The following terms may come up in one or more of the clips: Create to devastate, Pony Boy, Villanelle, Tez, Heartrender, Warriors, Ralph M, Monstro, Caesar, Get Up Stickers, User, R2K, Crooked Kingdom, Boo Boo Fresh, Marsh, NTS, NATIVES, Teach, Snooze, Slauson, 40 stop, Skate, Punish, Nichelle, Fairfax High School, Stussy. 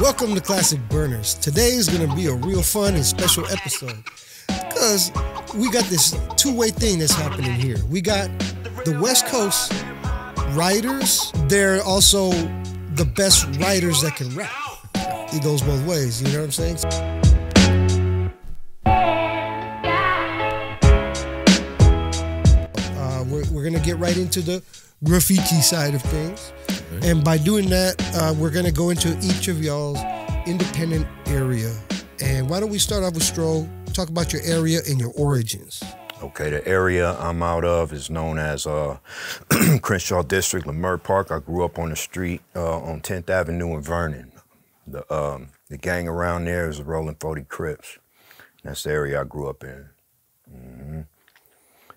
Welcome to Classic Burners. Today's gonna be a real fun and special episode because we got this two-way thing that's happening here. We got the West Coast writers. They're also the best writers that can rap. It goes both ways, you know what I'm saying? We're going to get right into the graffiti side of things. Okay. And by doing that, we're going to go into each of y'all's independent area. And why don't we start off with Stroe? Talk about your area and your origins. Okay, the area I'm out of is known as Crenshaw District, Leimert Park. I grew up on the street on 10th Avenue in Vernon. The gang around there is the Rolling 40 Crips. That's the area I grew up in. Mm-hmm.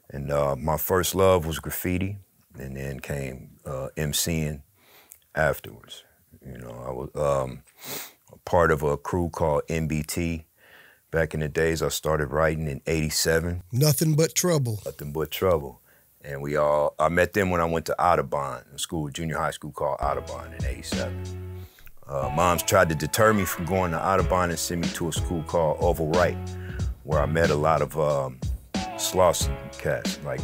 And my first love was graffiti, and then came MCing afterwards. You know, I was part of a crew called NBT. Back in the days, I started writing in '87. Nothing but trouble. Nothing but trouble. And we all, I met them when I went to Audubon, a school, junior high school called Audubon in '87. Moms tried to deter me from going to Audubon and send me to a school called Oval Wright, where I met a lot of Slauson cats, like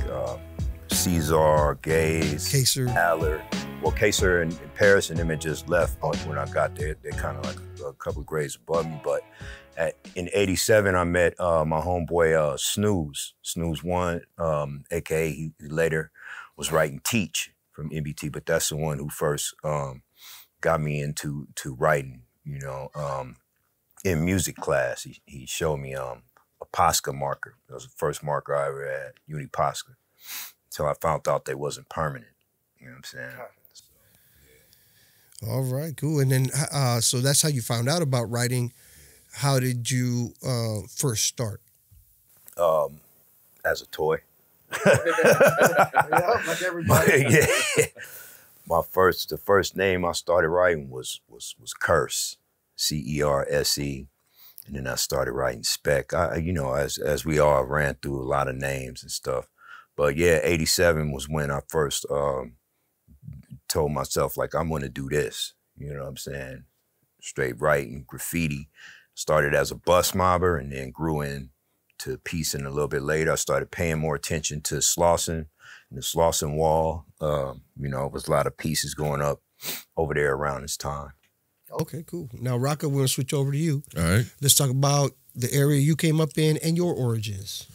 Caesar, Gaze, Kaser, Aller. Well, Kaser and Paris and them had just left when I got there. They're kind of like a couple of grades above me. But in '87, I met my homeboy Snooze, Snooze One, AKA he later was writing Teach from NBT, but that's the one who first got me into writing, you know. In music class, he showed me a Posca marker. That was the first marker I ever had, Uni Posca. Until I found out they wasn't permanent. You know what I'm saying? So, yeah. All right, cool. And then, so that's how you found out about writing. How did you first start? As a toy. Like everybody. Yeah. The first name I started writing was CURSE, C-E-R-S-E. And then I started writing spec. You know, as we all ran through a lot of names and stuff. But yeah, '87 was when I first told myself, like, I'm gonna do this. You know what I'm saying? Straight writing, graffiti. Started as a bus mobber and then grew into piecing a little bit later. I started paying more attention to Slauson and the Slauson wall. You know, it was a lot of pieces going up over there around this time. Okay, cool. Now, Rakaa, we're going to switch over to you. All right. Let's talk about the area you came up in and your origins.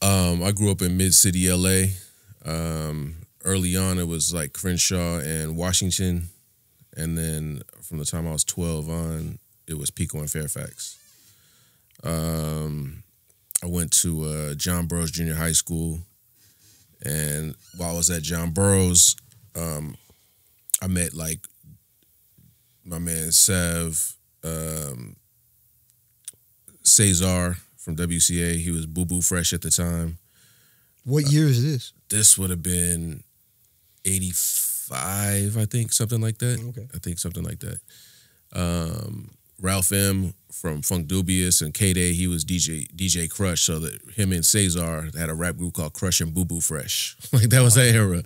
I grew up in mid-city L.A. Early on, it was like Crenshaw and Washington. And then from the time I was 12 on, it was Pico and Fairfax. I went to John Burroughs Junior High School. And while I was at John Burroughs, I met, like, my man Sev, Caesar from WCA. He was Boo Boo Fresh at the time. What year is this? This would have been 85, I think, something like that. Okay. I think something like that. Ralph M from Funkdoobiest and KD, he was DJ Crush. So that him and Caesar had a rap group called Crush and Boo Boo Fresh. Like, that was that era.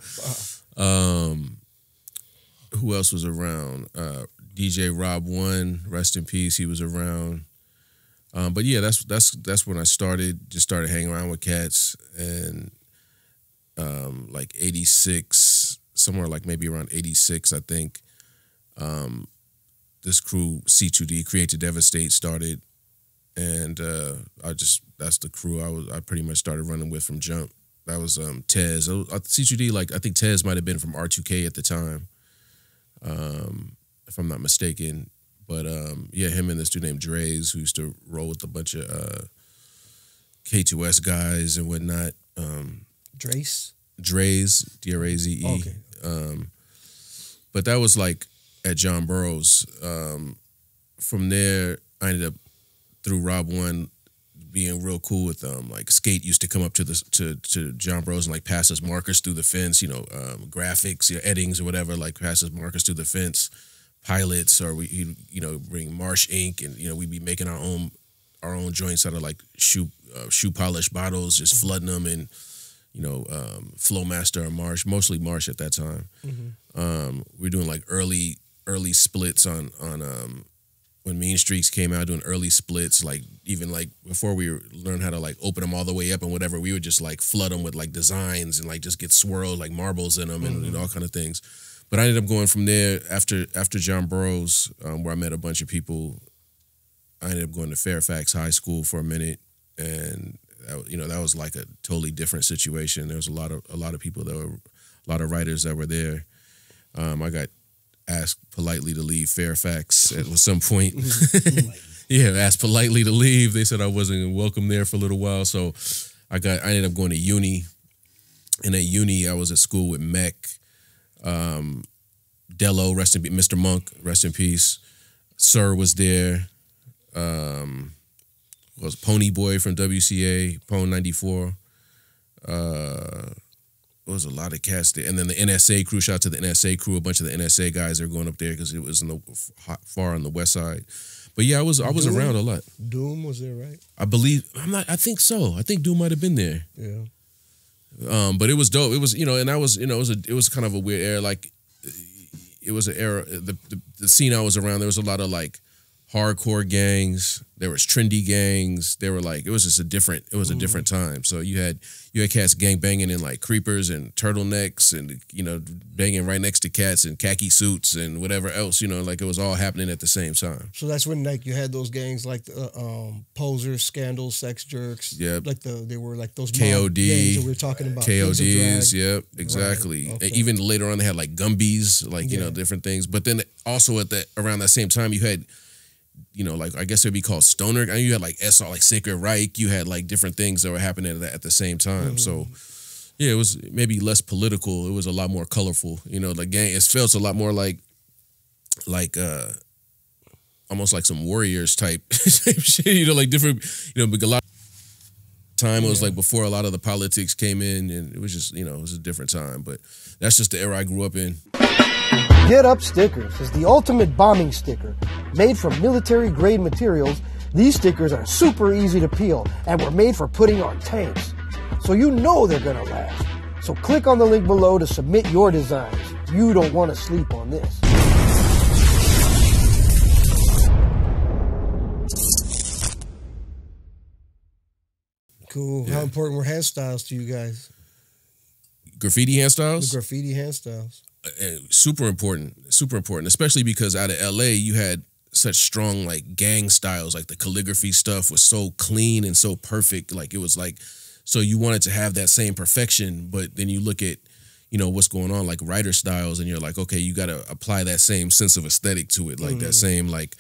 Wow. Who else was around? DJ Rob One, rest in peace. He was around, but yeah, that's when I started. Just started hanging around with cats, and like '86, somewhere like maybe around '86, I think. This crew C2D, Create to Devastate, started, and that's the crew I pretty much started running with from jump. That was Tez. C2D, like, I think Tez might have been from R2K at the time. If I'm not mistaken, but yeah, him and this dude named Draze, who used to roll with a bunch of K2S guys and whatnot. Draze, D-R-A-Z-E. Oh, okay. But that was like at John Burroughs. From there, I ended up through Rob One being real cool with them. Like, Skate used to come up to John Burroughs and, like, pass us markers through the fence. You know, graphics, you know, eddings or whatever. Like, pass us markers through the fence. Pilots, or he'd, you know, bring Marsh ink, and, you know, we'd be making our own joints out of, like, shoe polish bottles, just flooding them, and, you know, Flowmaster or Marsh, mostly Marsh at that time. Mm-hmm. We're doing like early splits on when Mean Streaks came out doing early splits, like even like before we learned how to like open them all the way up and whatever, we would just like flood them with like designs and like just get swirls, like marbles in them and all kind of things. But I ended up going from there after John Burroughs, where I met a bunch of people. I ended up going to Fairfax High School for a minute, and that, you know, that was like a totally different situation. There was a lot of people that were, a lot of writers that were there. I got asked politely to leave Fairfax at some point. Yeah, asked politely to leave. They said I wasn't welcome there for a little while. So I ended up going to uni. And at uni, I was at school with Mech, Dello, rest in peace, Mr. Monk, rest in peace. Sir was there. Was Pony Boy from WCA, Pone 94. It was a lot of cats there. And then the NSA crew, shout out to the NSA crew. A bunch of the NSA guys are going up there because it was in the, far on the west side. But yeah, I was Doom, around a lot. Doom was there, right? I believe, I think so. I think Doom might have been there. Yeah. But it was dope. It was, you know, and I was, you know, it was kind of a weird era. Like, it was an era, the scene I was around, there was a lot of like hardcore gangs. There was trendy gangs. They were like, it was a different time. So you had cats gangbanging in like creepers and turtlenecks and, you know, banging right next to cats in khaki suits and whatever else, you know, like it was all happening at the same time. So that's when like you had those gangs like Posers, Scandals, Sex Jerks. Yeah. Like they were like those KOD gangs that we were talking about. KODs, yep, exactly. Right. Okay. And even later on they had like Gumbies, like, you know, different things. But then also around that same time you had, you know, like I guess it'd be called stoner. I mean, you had like SR, like Sacred Reich. You had like different things that were happening at the same time. So, yeah, it was maybe less political. It was a lot more colorful. You know, the gang. It felt a lot more like almost like some Warriors type shit. You know, like different. You know, a lot of time it was like before a lot of the politics came in, and it was just, you know, it was a different time. But that's just the era I grew up in. Get Up Stickers is the ultimate bombing sticker. Made from military-grade materials, these stickers are super easy to peel and were made for putting on tanks. So you know they're gonna last. So click on the link below to submit your designs. You don't want to sleep on this. Cool. Yeah. How important were hairstyles to you guys? Graffiti hairstyles? The graffiti hairstyles. Super important, especially because out of LA you had such strong like gang styles. Like the calligraphy stuff was so clean and so perfect. Like it was like, so you wanted to have that same perfection, but then you look at, you know, what's going on, like writer styles, and you're like, okay, you got to apply that same sense of aesthetic to it, like that same like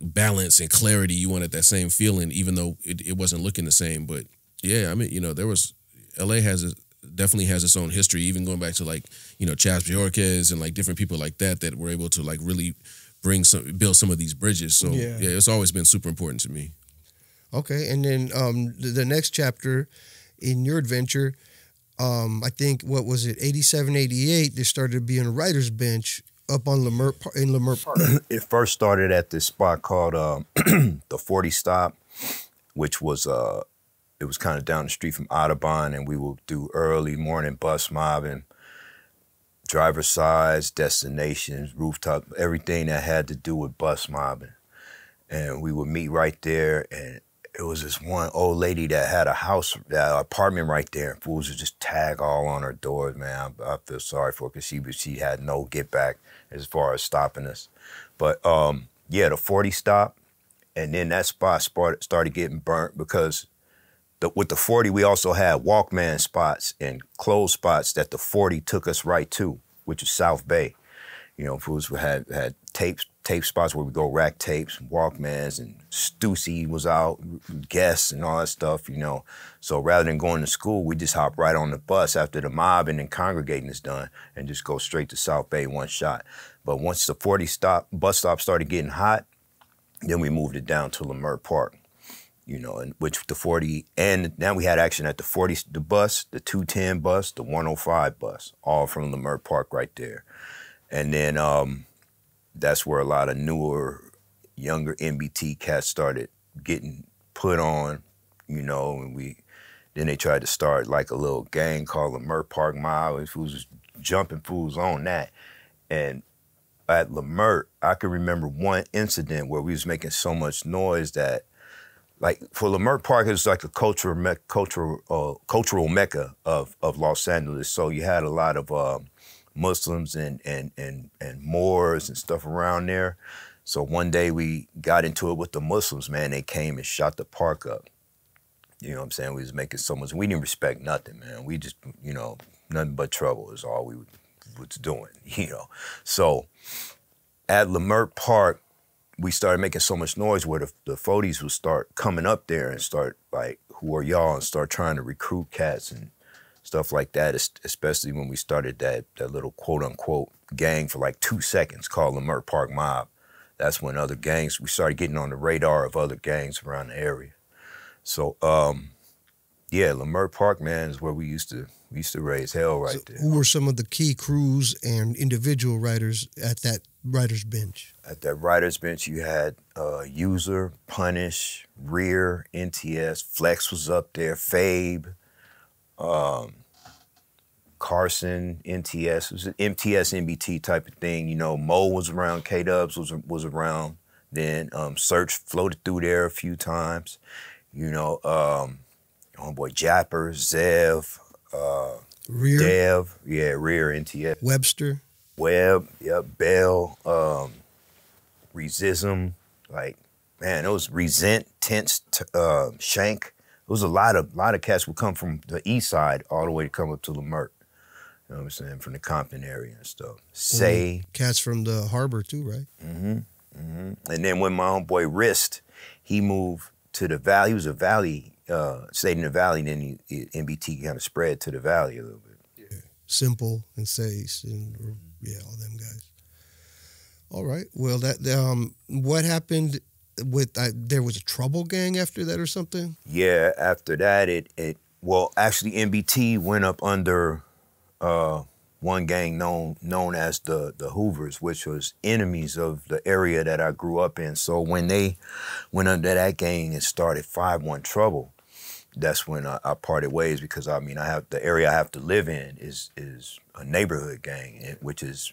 balance and clarity. You wanted that same feeling, even though it wasn't looking the same. But yeah, I mean, you know, there was, LA definitely has its own history, even going back to like, you know, Chas Bjorquez and like different people like that were able to like really build some of these bridges. So yeah, it's always been super important to me. Okay. And then the next chapter in your adventure, I think, what was it, 87, 88, there started being a writer's bench up on Leimert Park. It first started at this spot called the 40 stop, which was it was kind of down the street from Audubon, and we would do early morning bus mobbing, driver sides, destinations, rooftop, everything that had to do with bus mobbing. And we would meet right there, and it was this one old lady that had an apartment right there, and fools would just tag all on her doors, man. I feel sorry for her because she had no get back as far as stopping us. But yeah, the 40 stop, and then that spot started getting burnt because with the 40, we also had Walkman spots and closed spots that the 40 took us right to, which is South Bay. You know, fools had tape spots where we go rack tapes, and Walkmans, and Stussy was out, guests, and all that stuff, you know. So rather than going to school, we just hop right on the bus after the mob and then congregating is done and just go straight to South Bay one shot. But once the 40 bus stop started getting hot, then we moved it down to Leimert Park. You know, and which the 40, and now we had action at the 40, the bus, the 210 bus, the 105 bus, all from Leimert Park right there. And then that's where a lot of newer, younger NBT cats started getting put on, you know, and then they tried to start like a little gang called Leimert Park Mob, and fools was jumping fools on that. And at Lamert, I can remember one incident where we was making so much noise that, like, for Lamert Park, it was like a cultural mecca of Los Angeles. So you had a lot of Muslims and Moors and stuff around there. So one day we got into it with the Muslims, man. They came and shot the park up. You know what I'm saying? We was making so much. We didn't respect nothing, man. We just, you know, nothing but trouble is all we was doing, you know. So at Lamert Park, we started making so much noise where the 40s would start coming up there and start, like, who are y'all? And start trying to recruit cats and stuff like that, especially when we started that little quote-unquote gang for like 2 seconds called Lamert Park Mob. That's when other gangs, we started getting on the radar of other gangs around the area. So, yeah, Lamert Park, man, is where we used to raise hell right there. Who were some of the key crews and individual writers at that writer's bench? At that writer's bench, you had User, Punish, Rear, NTS, Flex was up there, Fabe, Carson, NTS. It was an MTS, NBT type of thing. You know, Mo was around, K-Dubs was around. Then Search floated through there a few times. You know, homeboy Japper, Zev, Rear. Dev, yeah, Rear, NTS. Webster. Webb, yeah, Bell, Resism. Like, man, it was Resent, Tense, Shank. It was a lot of cats would come from the east side all the way to come up to Lamert. You know what I'm saying? From the Compton area and stuff. Say. Cats from the harbor too, right? Mm-hmm, mm-hmm. And then when my homeboy Wrist, he moved to the Valley. He was a Valley, stayed in the Valley, and then NBT kind of spread to the Valley a little bit. Yeah. Simple and Sace and, yeah, all them guys. All right. Well, that what happened with, there was a trouble gang after that or something? Yeah, after that, well, actually, NBT went up under one gang known as the Hoovers, which was enemies of the area that I grew up in. So when they went under that gang and started 5-1 Trouble, that's when I parted ways, because I mean, the area I have to live in is a neighborhood gang, which is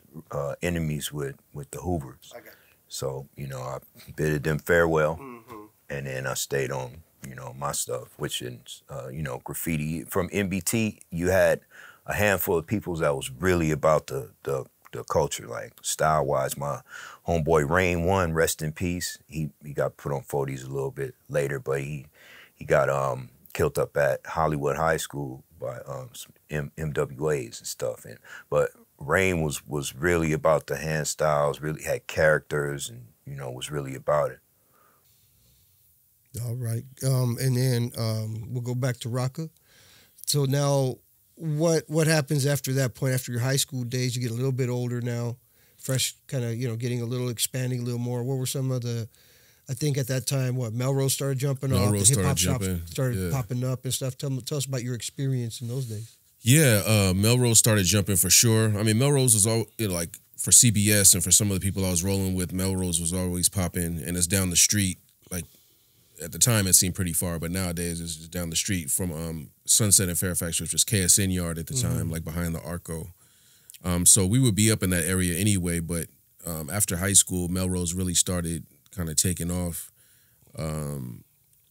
enemies with the Hoovers. I got you. So, you know, I bidded them farewell, mm-hmm. and then I stayed on, you know, my stuff, which is, you know, graffiti. From NBT, you had a handful of people that was really about the culture, like style-wise. My homeboy Rain One, rest in peace. He got put on 40s a little bit later, but he got killed up at Hollywood High School by some MWAs and stuff. But Rain was really about the hand styles, really had characters, and, you know, was really about it. All right. And then we'll go back to Rakaa. So now what happens after that point, after your high school days? You get a little bit older now, fresh, kind of, you know, getting a little, expanding a little more. What were some of the, I think at that time, what, Melrose started jumping off, the hip-hop shops started popping up and stuff. Tell us about your experience in those days. Yeah, Melrose started jumping for sure. I mean, Melrose was all, you know, like, for CBS and for some of the people I was rolling with, Melrose was always popping, and it's down the street. Like, at the time, it seemed pretty far, but nowadays it's just down the street from Sunset and Fairfax, which was KSN Yard at the mm-hmm. time, like behind the Arco. So we would be up in that area anyway, but after high school, Melrose really started kind of taking off.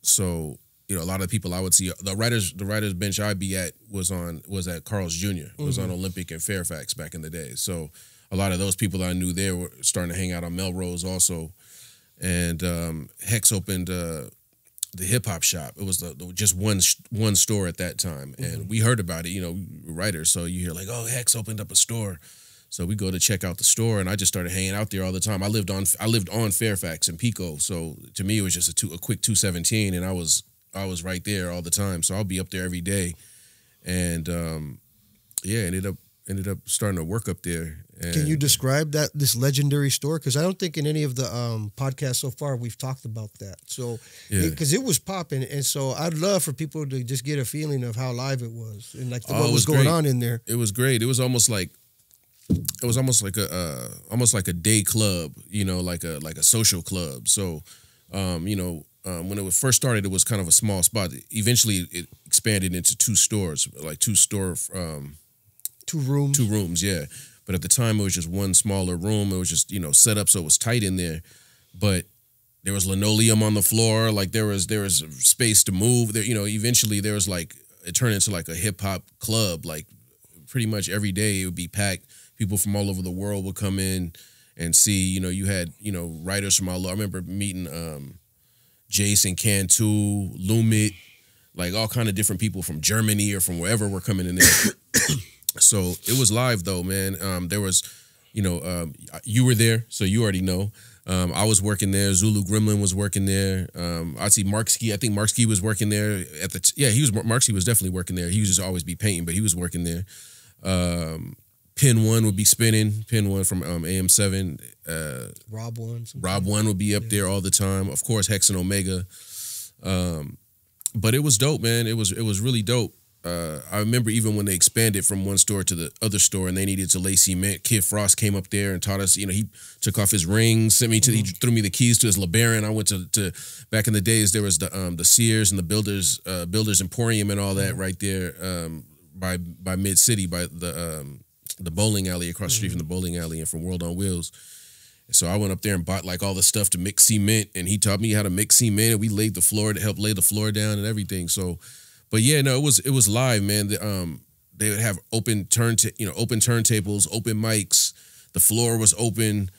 So, you know, a lot of people I would see, the writers bench I'd be at was at Carl's Jr. Mm-hmm. was on Olympic and Fairfax back in the day. So a lot of those people I knew there were starting to hang out on Melrose also. And Hex opened the hip hop shop. It was just one store at that time, mm-hmm. and we heard about it. You know, writers, so you hear like, oh, Hex opened up a store. So we go to check out the store, and I just started hanging out there all the time. I lived on Fairfax and Pico, so to me it was just a quick 217, and I was right there all the time. So I'll be up there every day, and yeah, ended up starting to work up there. And can you describe this legendary store? Because I don't think in any of the podcasts so far we've talked about that. So because it was popping, and so I'd love for people to just get a feeling of how live it was and like what was going on in there. It was great. It was almost like. It was almost like a day club, you know, like a social club. So, you know, when it first started, it was kind of a small spot. Eventually, it expanded into two stores, like two rooms. Yeah, But at the time, it was just one smaller room. It was just, you know, set up so it was tight in there. But there was linoleum on the floor. Like, there was space to move. There, you know, eventually there was, like, it turned into, like, a hip-hop club. Like, pretty much every day it would be packed. People from all over the world would come in and see. You know, you had, you know, writers from all over. I remember meeting Jason Cantu, Lumit, like, all kind of different people from Germany or from wherever were coming in there. So it was live, though, man. There was, you know, you were there, so you already know. I was working there. Zulu Gremlin was working there. I'd see Markski. I think Markski was working there at the Markski was definitely working there. He would just always be painting, but he was working there. Pin One would be spinning. Pin One from AM7. Rob One. Rob One would be up there all the time. Of course, Hex and Omega. But it was dope, man. It was really dope. I remember even when they expanded from one store to the other store and they needed to lay cement, Kid Frost came up there and taught us, you know, he took off his rings, sent me to, he threw me the keys to his LeBaron. I went to back in the days, there was the Sears and the Builders Emporium and all that right there by Mid-City, by the bowling alley, across the street from the bowling alley and from World on Wheels. So I went up there and bought, like, all the stuff to mix cement, and he taught me how to mix cement, and we laid the floor to help lay the floor down and everything. So... But yeah, no, it was live, man. They would have open turntables, open mics. The floor was open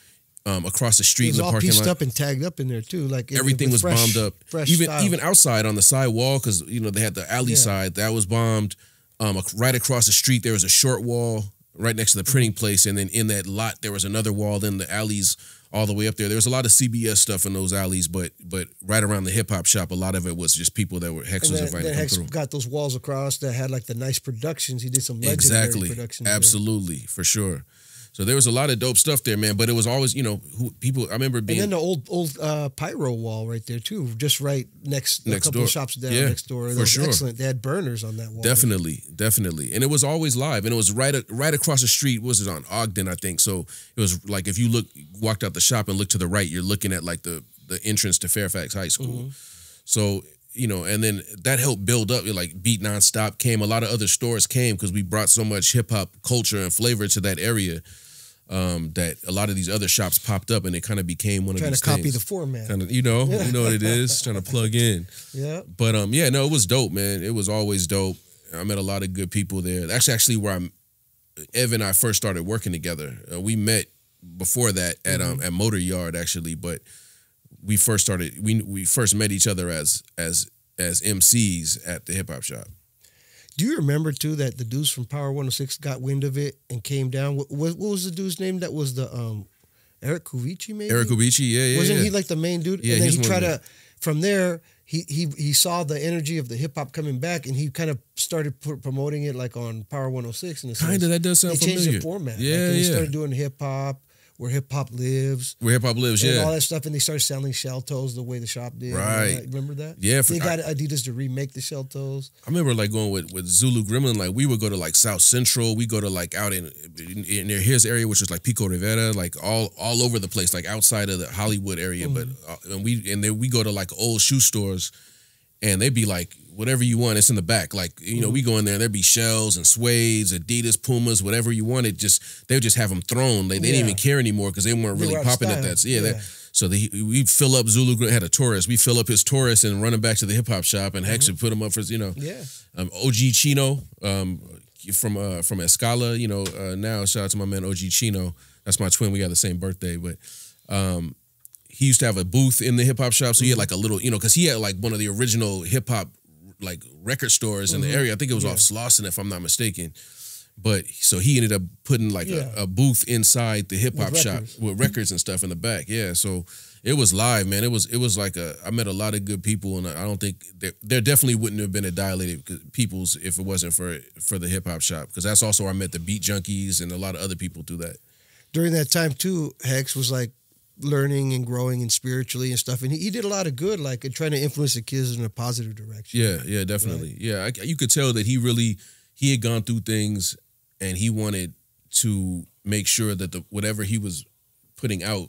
across the street in the parking lot. It was all pieced up and tagged up in there too. Like everything was bombed up. Even outside on the side wall, because you know they had the alley side that was bombed. Right across the street there was a short wall right next to the printing place, and then in that lot there was another wall. Then the alleys all the way up there. There was a lot of CBS stuff in those alleys, but right around the hip-hop shop, a lot of it was just people that were, Hex was invited to come through. Hex got those walls across that had, like, the nice productions. He did some legendary productions. Absolutely, for sure. So there was a lot of dope stuff there, man, but it was always, you know, people, I remember being... And then the old pyro wall right there, too, just right next a couple door. Of shops down next door. That for was sure. Excellent. They had burners on that wall. Definitely, definitely. And it was always live, and it was right across the street, what was it, on Ogden, I think. So it was like if you walked out the shop and looked to the right, you're looking at, like, the entrance to Fairfax High School. So... You know, and then that helped build up. Like Beat Nonstop came, a lot of other stores came because we brought so much hip hop culture and flavor to that area that a lot of these other shops popped up, and it kind of became one of these things. Trying to copy the format, kind of, you know what it is, trying to plug in. Yeah, but yeah, no, it was dope, man. It was always dope. I met a lot of good people there. That's actually where Ev and I first started working together. We met before that at Motor Yard actually, but. We first started. We first met each other as MCs at the hip hop shop. Do you remember too that the dudes from Power 106 got wind of it and came down? What was the dude's name? That was the Eric Kuvici, maybe. Eric Kuvici, yeah. Wasn't he like the main dude? Yeah, and then he tried to. From there, he saw the energy of the hip hop coming back, and he kind of started promoting it like on Power 106. And kind of that does sound familiar. They changed the format. Yeah, like, yeah. He started doing hip hop. Where Hip Hop Lives. Where Hip Hop Lives, and all that stuff. And they started selling shell toes the way the shop did. Right. Remember that? Yeah. They got Adidas to remake the shell toes. I remember, like, going with Zulu Gremlin. Like, we would go to, like, South Central. We go to, like, out in near his area, which was, like, Pico Rivera. Like, all over the place. Like, outside of the Hollywood area. But and then we go to, like, old shoe stores. And they'd be, like, whatever you want. It's in the back. Like, you know, we go in there and there'd be shells and suedes, Adidas, Pumas, whatever you wanted. Just, they would just have them thrown. They didn't even care anymore because they weren't really popping at that. So we'd fill up Zulu, had a Taurus. We fill up his Taurus and run him back to the hip hop shop and Hex would put him up for, you know. Yeah. OG Chino from Escala, you know, now shout out to my man OG Chino. That's my twin. We got the same birthday, but, he used to have a booth in the hip hop shop. So he had like a little, you know, cause he had like one of the original hip hop, like record stores in the area. I think it was off Slauson, if I'm not mistaken. But so he ended up putting like a booth inside the hip hop shop with records and stuff in the back. Yeah. So it was live, man. It was like I met a lot of good people, and I don't think there definitely wouldn't have been a Dilated Peoples if it wasn't for the hip hop shop. Cause that's also where I met the Beat Junkies and a lot of other people through that. During that time too, Hex was like learning and growing and spiritually and stuff, and he did a lot of good, like, and trying to influence the kids in a positive direction. Yeah, definitely. Right? Yeah, you could tell that he had gone through things, and he wanted to make sure that whatever he was putting out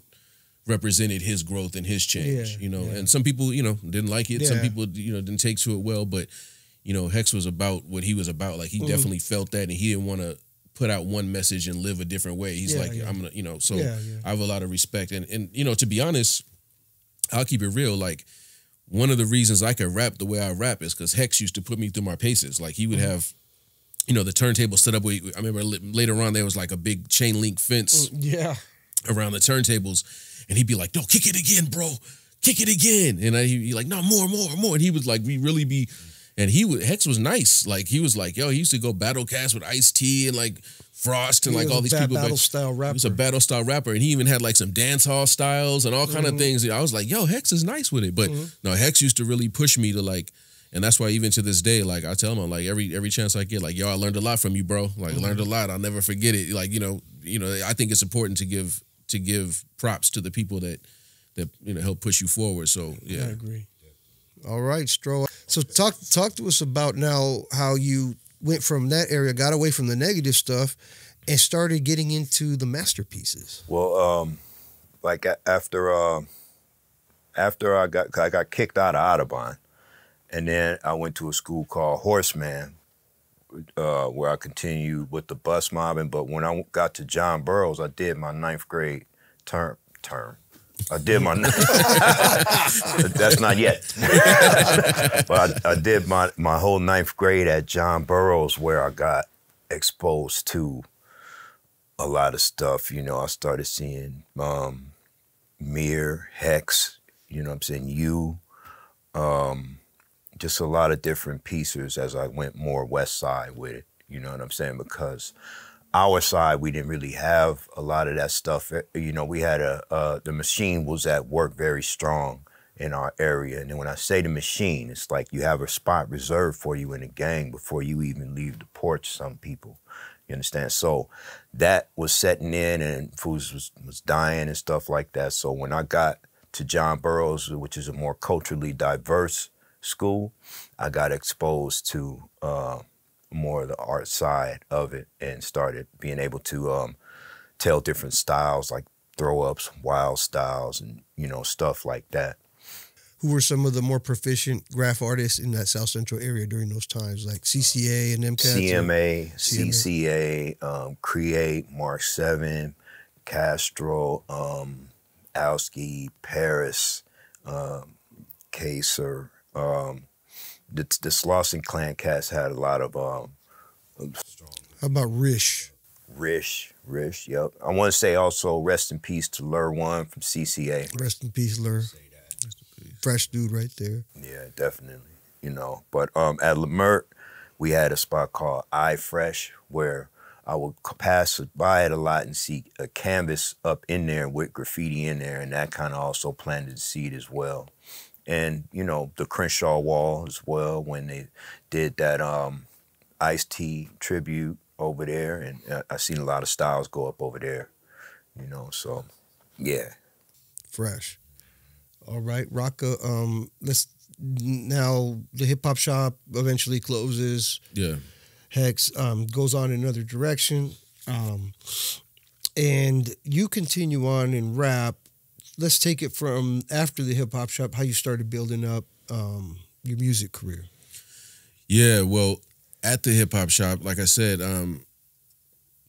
represented his growth and his change. Yeah, you know, and some people, you know, didn't like it. Yeah. Some people, you know, didn't take to it well, but you know, Hex was about what he was about. Like he definitely felt that, and he didn't want to put out one message and live a different way. He's like, I'm gonna, you know, so I have a lot of respect. And you know, to be honest, I'll keep it real. Like, one of the reasons I could rap the way I rap is because Hex used to put me through my paces. Like, he would have, you know, the turntable set up. I remember later on there was like a big chain link fence around the turntables. And he'd be like, no, kick it again, bro. Kick it again. And he'd be like, no, more. And he would like, we really be... And Hex was nice. Like, he was like, yo, he used to go battle cast with Ice-T and like Frost and like all these people. He was a battle style rapper. And he even had like some dance hall styles and all kind of things. And I was like, yo, Hex is nice with it. But no, Hex used to really push me to like, and that's why even to this day, like I tell him, I'm like, every chance I get, like, yo, I learned a lot from you, bro. Like learned a lot. I'll never forget it. Like, you know, I think it's important to give props to the people that you know, help push you forward. So yeah. I agree. All right, Stroe. So talk to us about now how you went from that area, got away from the negative stuff, and started getting into the masterpieces. Well, like after I got kicked out of Audubon, and then I went to a school called Horseman, where I continued with the bus mobbing. But when I got to John Burroughs, I did my ninth grade term. I did my that's not yet. But I did my whole ninth grade at John Burroughs, where I got exposed to a lot of stuff. You know, I started seeing Mir, Hex, you know what I'm saying, just a lot of different pieces as I went more west side with it, you know what I'm saying? Because our side, we didn't really have a lot of that stuff. You know, we had the machine was at work very strong in our area. And then when I say the machine, it's like you have a spot reserved for you in a gang before you even leave the porch, some people, you understand? So that was setting in and foods was dying and stuff like that. So when I got to John Burroughs, which is a more culturally diverse school, I got exposed to, more of the art side of it and started being able to tell different styles, like throw-ups, wild styles, and, you know, stuff like that. Who were some of the more proficient graph artists in that South Central area during those times, like CCA and MCAT? CMA, CCA, Create, Mark 7, Castro, Alski, Paris, Kaser, The Slauson clan cats had a lot of... How about Rish? Rish, yep. I want to say also rest in peace to Lur One from CCA. Rest in peace, Lur. Fresh dude right there. Yeah, definitely. You know, but at Lemert, we had a spot called I Fresh, where I would pass by it a lot and see a canvas up in there with graffiti in there, and that kind of also planted the seed as well. And, you know, the Crenshaw Wall as well, when they did that Ice-T tribute over there. And I've seen a lot of styles go up over there, you know, so, yeah. Fresh. All right, Rakaa, let's now the hip-hop shop eventually closes. Yeah. Hex goes on in another direction. And you continue on and rap. Let's take it from after the hip-hop shop, how you started building up your music career. Yeah, well, at the hip-hop shop, like I said,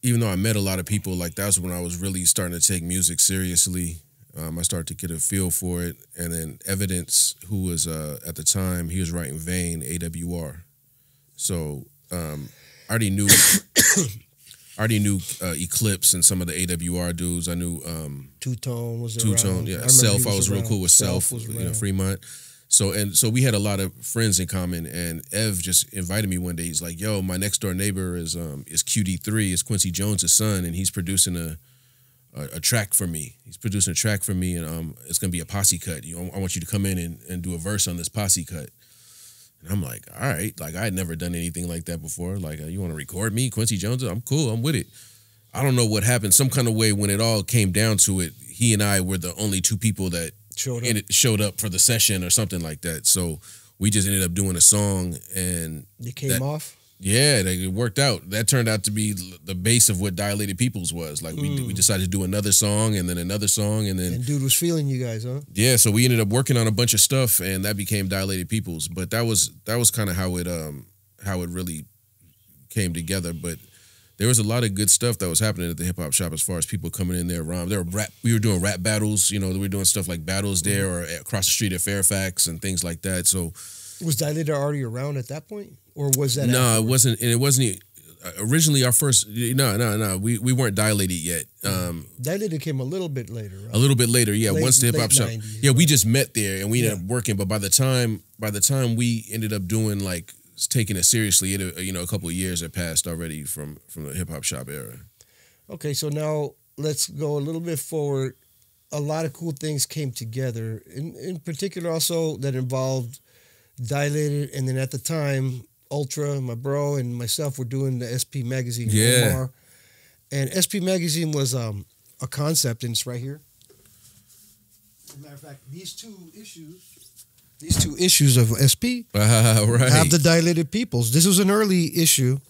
even though I met a lot of people, like that's when I was really starting to take music seriously. I started to get a feel for it. And then Evidence, who was, at the time, he was writing Vane, AWR. So I already knew Eclipse and some of the AWR dudes. I knew Two-Tone was around. Two-Tone, yeah. Self, I was real cool with Self, you know, Fremont. So we had a lot of friends in common, and Ev just invited me one day. He's like, yo, my next door neighbor is QD3, is Quincy Jones' son, and he's producing a track for me. He's producing a track for me, and it's going to be a posse cut. You know, I want you to come in and do a verse on this posse cut. And I'm like, all right, like I had never done anything like that before. Like, you want to record me, Quincy Jones? I'm cool. I'm with it. I don't know what happened. Some kind of way when it all came down to it, he and I were the only two people that showed up for the session or something like that. So we just ended up doing a song, and it came off. Yeah, it worked out. That turned out to be the base of what Dilated Peoples was. Like, we decided to do another song and then another song. And then... And dude was feeling you guys, huh? Yeah, so we ended up working on a bunch of stuff, and that became Dilated Peoples. But that was kind of how it really came together. But there was a lot of good stuff that was happening at the hip hop shop as far as people coming in there, rhyme. There were rap, we were doing rap battles, you know, we were doing stuff like battles there or across the street at Fairfax and things like that. So was Dilator already around at that point, or was that? No, afterwards? It wasn't, and it wasn't originally our first. No, we weren't Dilated yet. Dilated came a little bit later. Right? A little bit later, yeah. Late, once the hip hop shop, 90s, yeah, right? We just met there and we ended up working. But by the time we ended up doing like taking it seriously, it, you know, a couple of years had passed already from the hip hop shop era. Okay, so now let's go a little bit forward. A lot of cool things came together, in particular also that involved Dilated, and then at the time Ultra, my bro, and myself were doing the SP Magazine. Yeah. Omar. And SP Magazine was a concept, and it's right here. As a matter of fact, these two issues of SP have the Dilated Peoples. This was an early issue.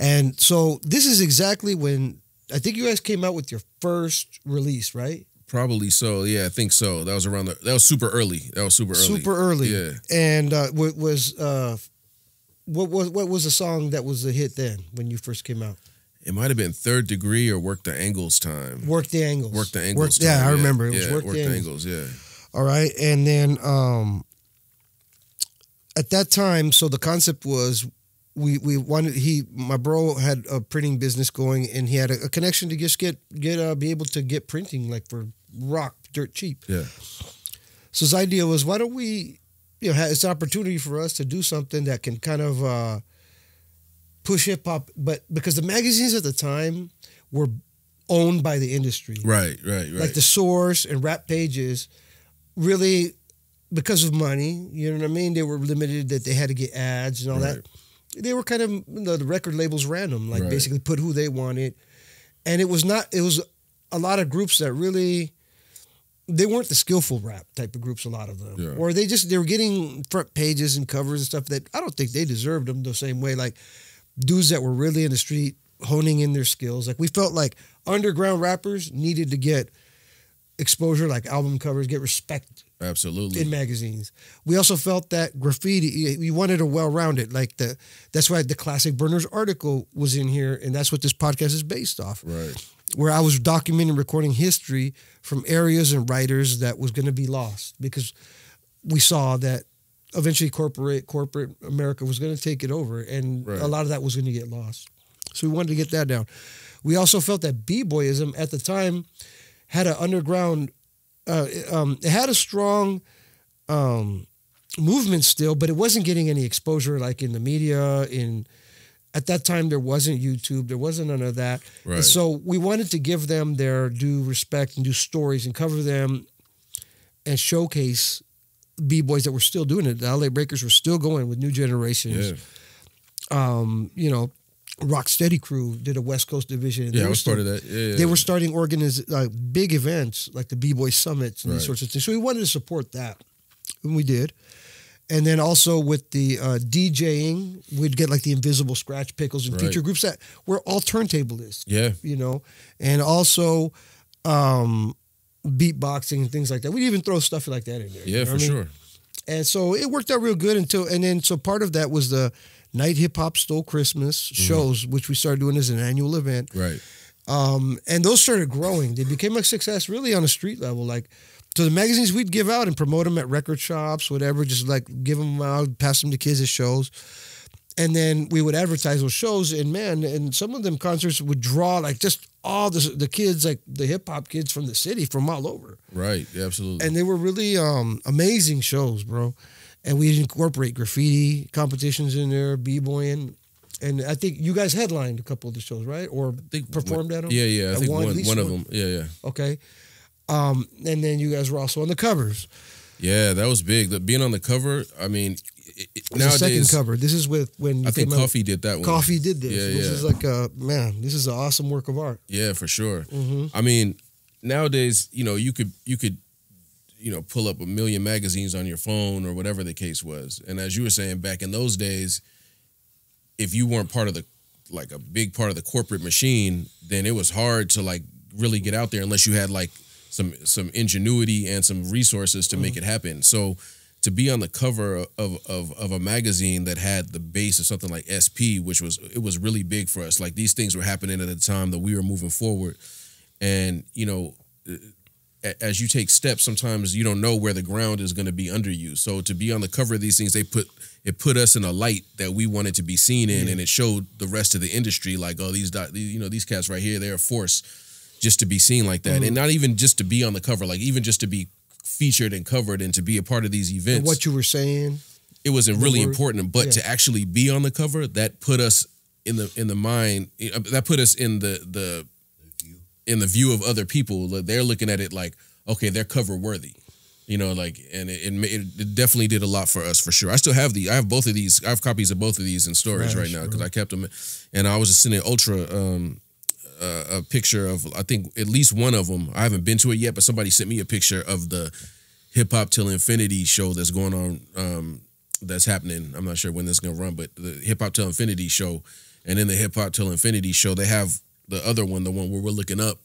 And so this is exactly when, I think you guys came out with your first release, right? Probably so. Yeah, I think so. That was around the, that was super early. Yeah. And what was the song that was the hit then when you first came out? It might have been Third Degree or Work the Angles Time. Work the Angles Time. Yeah, I remember. It was Work the Angles. Yeah. All right. And then at that time, so the concept was we wanted, my bro had a printing business going, and he had a connection to just be able to get printing like for rock, dirt cheap. Yeah. So his idea was, why don't we, you know, it's an opportunity for us to do something that can kind of push hip hop, but because the magazines at the time were owned by the industry, right, like the Source and Rap Pages, really because of money, you know what I mean? They were limited, that they had to get ads and all that. They were kind of, you know, the record labels random, like basically put who they wanted, and it was a lot of groups that really. They weren't the skillful rap type of groups, a lot of them. Yeah. Or they were getting front pages and covers and stuff that I don't think they deserved them the same way. Like dudes that were really in the street honing in their skills. Like we felt like underground rappers needed to get exposure, like album covers, get respect. Absolutely. In magazines. We also felt that graffiti, we wanted a well-rounded, like that's why the Classic Burners article was in here, and that's what this podcast is based off. Right. Where I was documenting, recording history from areas and writers that was going to be lost, because we saw that eventually corporate America was going to take it over, and a lot of that was going to get lost. So we wanted to get that down. We also felt that b-boyism at the time had an underground, it had a strong movement still, but it wasn't getting any exposure like in the media. At that time, there wasn't YouTube. There wasn't none of that. Right. And so we wanted to give them their due respect and do stories and cover them and showcase B-boys that were still doing it. The LA Breakers were still going with new generations. Yeah. You know, Rocksteady Crew did a West Coast division. Yeah, I was part of that. Yeah, yeah, they were starting big events like the B-boy summits and these sorts of things. So we wanted to support that, and we did. And then also with the DJing, we'd get like the Invisible Scratch Pickles and feature groups that were all turntablists. Yeah. You know, and also beatboxing and things like that. We'd even throw stuff like that in there. Yeah, you know for sure. And so it worked out real good so part of that was the Night Hip Hop Stole Christmas shows, which we started doing as an annual event. Right. And those started growing. They became a success really on a street level, like. So the magazines we'd give out and promote them at record shops, whatever, just like give them out, pass them to kids at shows. And then we would advertise those shows, and some of them concerts would draw like just all the kids, like the hip hop kids from the city, from all over. Right, absolutely. And they were really amazing shows, bro. And we'd incorporate graffiti competitions in there, b-boying. And I think you guys headlined a couple of the shows, right? Or performed at them? Yeah, yeah, I think one of them. Yeah, yeah. Okay. And then you guys were also on the covers. Yeah, that was big. Being on the cover, I mean, nowadays. The second cover. This is when I think Coffee did that one. Coffee did this. Yeah, this is like this is an awesome work of art. Yeah, for sure. I mean, nowadays, you know, you could pull up a million magazines on your phone or whatever the case was. And as you were saying, back in those days, if you weren't part of a big part of the corporate machine, then it was hard to like really get out there unless you had like some ingenuity and some resources to make it happen. So to be on the cover of a magazine that had the base of something like SP, which was, it was really big for us. Like, these things were happening at a time that we were moving forward. And, you know, as you take steps, sometimes you don't know where the ground is going to be under you. So to be on the cover of these things, they put, it put us in a light that we wanted to be seen in. Mm-hmm. And it showed the rest of the industry, like, oh, these, you know, these cats right here, they're a force, just to be seen like that. Mm-hmm. And not even just to be on the cover, like even just to be featured and covered and to be a part of these events. And what you were saying, it wasn't really important, but to actually be on the cover, that put us in the mind, that put us in the view of other people. Like, they're looking at it like, okay, they're cover worthy, you know, like, and it definitely did a lot for us, for sure. I still have the, I have both of these, I have copies of both of these in storage right now, because I kept them. And I was just sending Ultra a picture of, I think, at least one of them. I haven't been to it yet, but somebody sent me a picture of the Hip Hop Till Infinity show that's going on, that's happening. I'm not sure when that's going to run, but the Hip Hop Till Infinity show. And in the Hip Hop Till Infinity show, they have the other one, the one where we're looking up.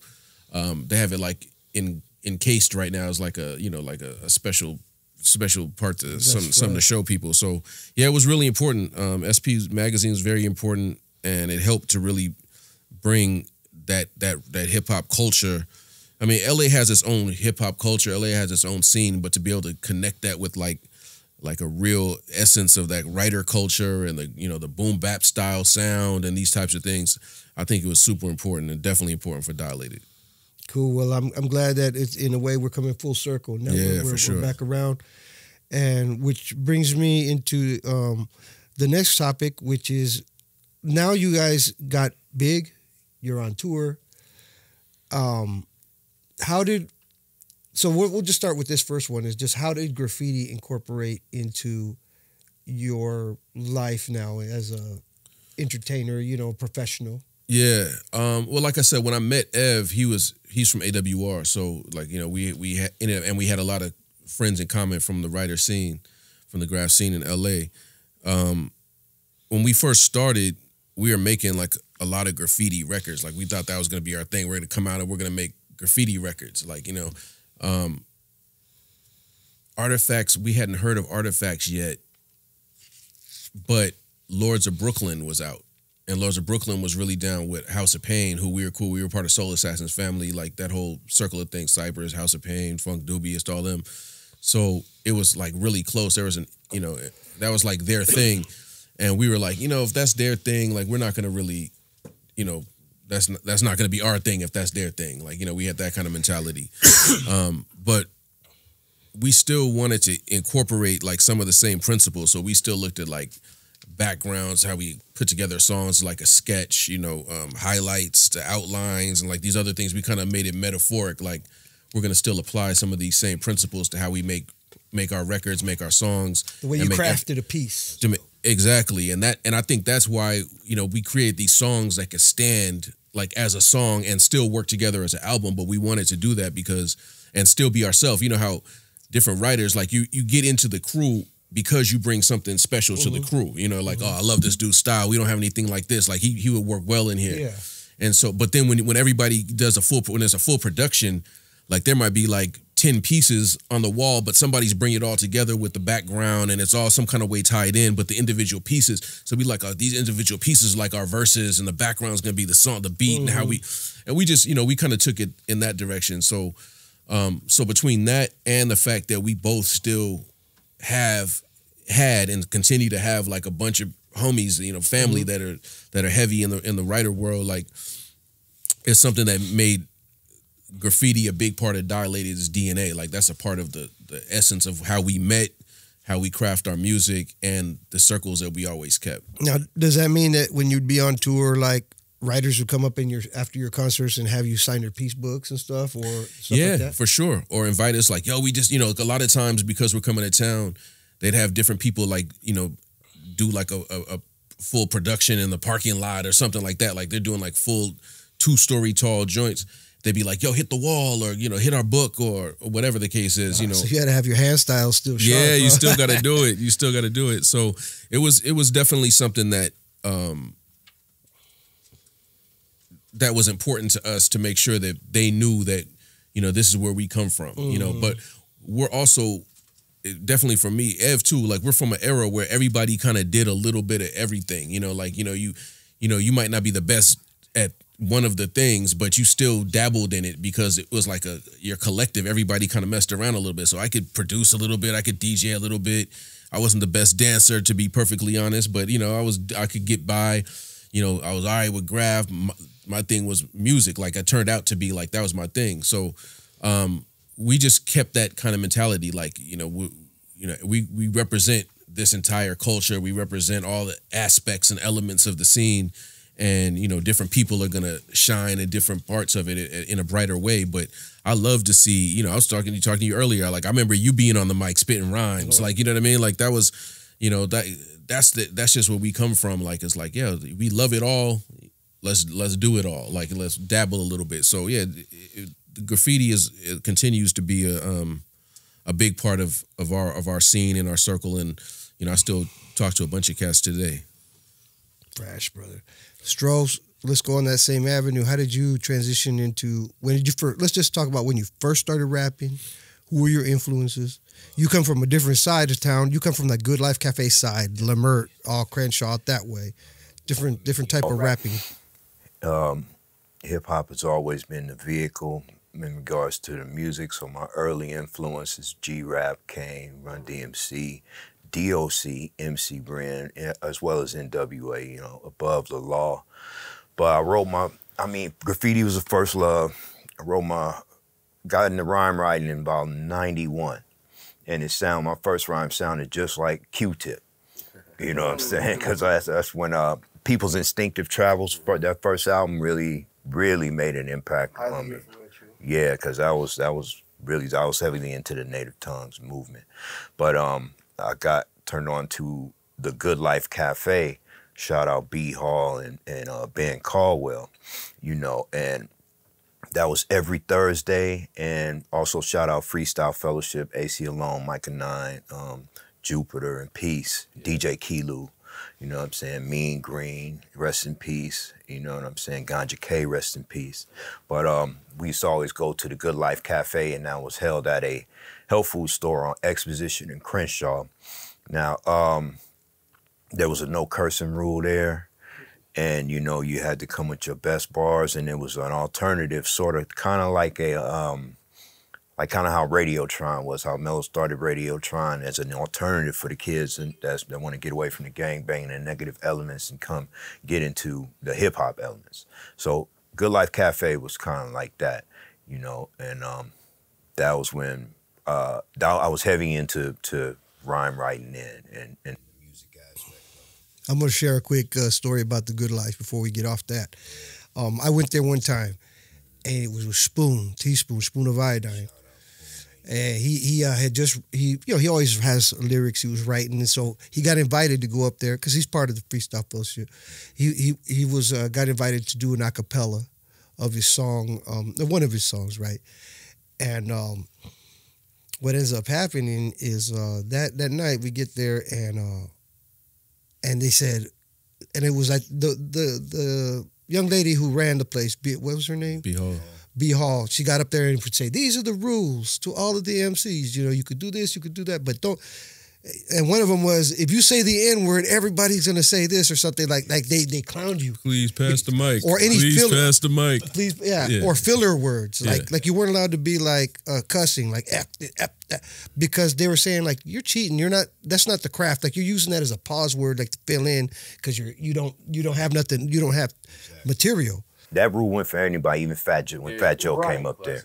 They have it like encased right now. It's like a, you know, like a special part to something to show people. So yeah, it was really important. SP's magazine is very important, and it helped to really bring that hip hop culture. I mean, LA has its own hip hop culture. LA has its own scene, but to be able to connect that with like a real essence of that writer culture and the, you know, the boom bap style sound and these types of things, I think it was super important, and definitely important for Dilated. Cool. Well, I'm glad that it's, in a way, we're coming full circle now. Yeah, for sure. We're back around, and which brings me into the next topic, which is, now you guys got big. You're on tour. So we'll just start with this first one, is just how did graffiti incorporate into your life now as a entertainer, you know, professional? Yeah. Well, like I said, when I met Ev, he's from AWR. So, like, you know, we had a lot of friends in common from the writer scene, from the graph scene in LA. When we first started, we were making like a lot of graffiti records. Like, we thought that was going to be our thing. We're going to come out and we're going to make graffiti records. Like, you know, Artifacts, we hadn't heard of Artifacts yet, but Lords of Brooklyn was out, and Lords of Brooklyn was really down with House of Pain, who we were cool. We were part of Soul Assassin's family, like that whole circle of things, Cypress, House of Pain, Funkdoobiest, all them. So it was like really close. There was an, you know, that was like their thing. And we were like, you know, if that's their thing, like, we're not going to really, you know, that's not going to be our thing if that's their thing. Like, you know, we had that kind of mentality. But we still wanted to incorporate, like, some of the same principles. So we still looked at, like, backgrounds, how we put together songs, like a sketch, you know, highlights to outlines and, like, these other things. We kind of made it metaphoric. Like, we're going to still apply some of these same principles to how we make our records, make our songs. The way you crafted a piece. Exactly. And I think that's why, you know, we create these songs that can stand like as a song and still work together as an album. But we wanted to do that because, and still be ourselves. You know how different writers, like, you get into the crew because you bring something special to the crew. You know, like, oh, I love this dude's style. We don't have anything like this. Like, he would work well in here. Yeah. And so, but then when everybody does when there's a full production, like, there might be like 10 pieces on the wall, but somebody's bringing it all together with the background, and it's all some kind of way tied in, but the individual pieces. So we like, these individual pieces, like our verses, and the background's going to be the song, the beat, and how we just, you know, we kind of took it in that direction. So, so between that and the fact that we both still had and continue to have like a bunch of homies, you know, family that are heavy in the writer world, like, it's something that made graffiti a big part of Dilated's DNA. Like, that's a part of the essence of how we met, how we craft our music, and the circles that we always kept. Now, does that mean that when you'd be on tour, like, writers would come up after your concerts and have you sign their piece books and stuff, or stuff like that? For sure. Or invite us, like, yo, we just, you know, a lot of times because we're coming to town, they'd have different people, like, you know, do like a full production in the parking lot or something like that. Like, they're doing like full 2-story tall joints. They'd be like, yo, hit the wall, or, you know, hit our book, or whatever the case is, you know. So you had to have your hand style still sharp. Yeah, you still got to do it. You still got to do it. So it was definitely something that that was important to us, to make sure that they knew that, you know, this is where we come from, you know. But we're also definitely for me, Ev too, like we're from an era where everybody kind of did a little bit of everything, you know, like, you might not be the best at one of the things, but you still dabbled in it because it was like a, your collective, everybody kind of messed around a little bit. So I could produce a little bit, I could DJ a little bit. I wasn't the best dancer, to be perfectly honest, but you know, I could get by, you know, I was all right with graph. My thing was music. Like I turned out to be like, that was my thing. So, we just kept that kind of mentality. Like, you know, we represent this entire culture. We represent all the aspects and elements of the scene, and, you know, different people are going to shine at different parts of it in a brighter way. But I love to see, you know, I was talking to you earlier. Like, I remember you being on the mic, spitting rhymes. Like, you know what I mean? Like that was, you know, that's just where we come from. Like, it's like, yeah, we love it all. Let's do it all. Like, let's dabble a little bit. So yeah, graffiti continues to be a big part of our scene and our circle, and you know I still talk to a bunch of cats today. Fresh, brother. Stroe, let's go on that same avenue. How did you transition into? When did you first? Let's just talk about when you first started rapping. Who were your influences? You come from a different side of town. You come from that Good Life Cafe side, Lemert, all Crenshaw that way. Different type of rapping. Hip hop has always been the vehicle in regards to the music, so my early influences, G-Rap, Kane, Run DMC, DOC, MC Brand, as well as NWA, you know, Above the Law. But I wrote my, I mean, graffiti was a first love. I wrote my, got into rhyme writing in about 91. And it sounded, my first rhyme sounded just like Q-Tip. You know what I'm saying? Because that's when People's Instinctive Travels, for that first album really made an impact on me. Yeah, because I was heavily into the Native Tongues movement. But I got turned on to the Good Life Cafe, shout out B Hall and Ben Caldwell, you know, and that was every Thursday. And also shout out Freestyle Fellowship, AC Alone, Micah 9, Jupiter and Peace, yeah. DJ Kilu. You know what I'm saying? Mean Green, rest in peace. You know what I'm saying? Ganja K, rest in peace. But we used to always go to the Good Life Cafe, and that was held at a health food store on Exposition in Crenshaw. Now, there was a no cursing rule there, and, you know, you had to come with your best bars, and it was an alternative sort of kind of like a... like kind of how Radiotron was, how Mel started Radiotron as an alternative for the kids and that want to get away from the gangbang and negative elements and come get into the hip hop elements. So Good Life Cafe was kind of like that, you know, and that was when I was heavy into rhyme writing and music aspect. I'm gonna share a quick story about the Good Life before we get off that. I went there one time, and it was with Spoon, Teaspoon, Spoon of Iodine. And he always has lyrics he was writing, and so he got invited to go up there because he's part of the Freestyle Fellowship. He was got invited to do an acapella of his song, one of his songs, right? And what ends up happening is that night we get there, and they said, and it was like the young lady who ran the place. What was her name? B Hall. She got up there and would say, "These are the rules to all of the MCs. You know, you could do this, you could do that, but don't." And one of them was, if you say the N word, everybody's gonna say this or something like they clowned you. Please pass the mic. Or any please filler. Please pass the mic. Please, yeah. Yeah. Or filler words like you weren't allowed to be like cussing like F, because they were saying like you're cheating. You're not. That's not the craft. Like you're using that as a pause word like to fill in because you don't have nothing. You don't have material. That rule went for anybody, even Fat Joe, when Fat Joe came up there.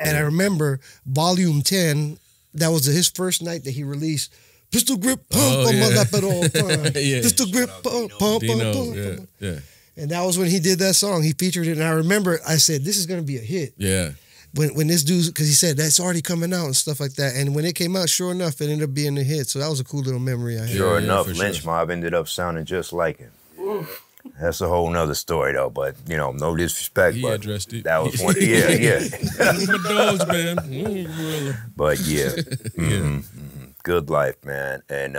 And I remember Volume 10, that was his first night that he released, Pistol Grip Pump, Pistol Grip Pump, Pump. Yeah. And that was when he did that song. He featured it, and I remember I said, this is going to be a hit. Yeah. When this dude, because he said, that's already coming out and stuff like that. And when it came out, sure enough, it ended up being a hit. So that was a cool little memory I had. Sure enough, Lynch Mob ended up sounding just like him. Oof. That's a whole nother story, though. But you know, no disrespect. He but addressed it. That was one. Yeah, yeah. My dogs, man. But yeah, Good Life, man. And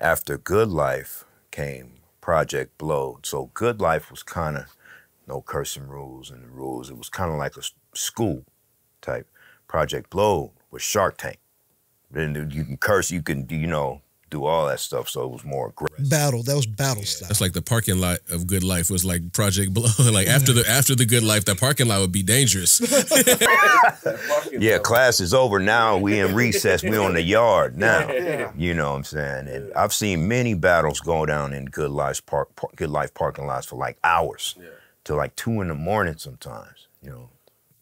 after Good Life came Project Blow. So Good Life was kind of no cursing rules and the rules. It was kind of like a school type. Project Blow was Shark Tank. Then you can curse, you can, you know, do all that stuff. So it was more aggressive. Battle. That was battle style. That's like the parking lot of Good Life was like Project Blow. Like after the Good Life, that parking lot would be dangerous. Yeah, class is over now. We in recess. We on the yard now. Yeah. You know what I'm saying? And I've seen many battles go down in Good Life parking lots for like hours, till like 2 in the morning sometimes. You know,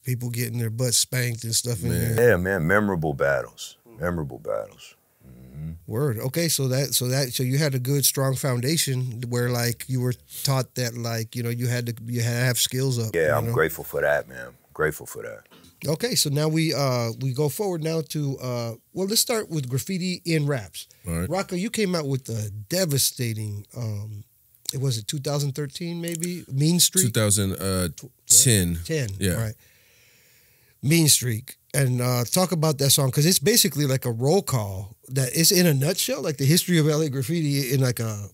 people getting their butts spanked and stuff. In there. Yeah, man, memorable battles. Memorable battles. Word. Okay, so you had a good strong foundation where like you were taught that like, you know, you had to have skills up. Yeah, I'm grateful for that, man. Grateful for that. Okay, so now we go forward now to well, let's start with graffiti in raps. All right. Rakaa, you came out with a devastating it was it 2013 maybe? Mean Streak? 2010. 10. Yeah. All right. Mean Streak. And talk about that song, because it's basically like a roll call that is in a nutshell, like the history of LA graffiti in like a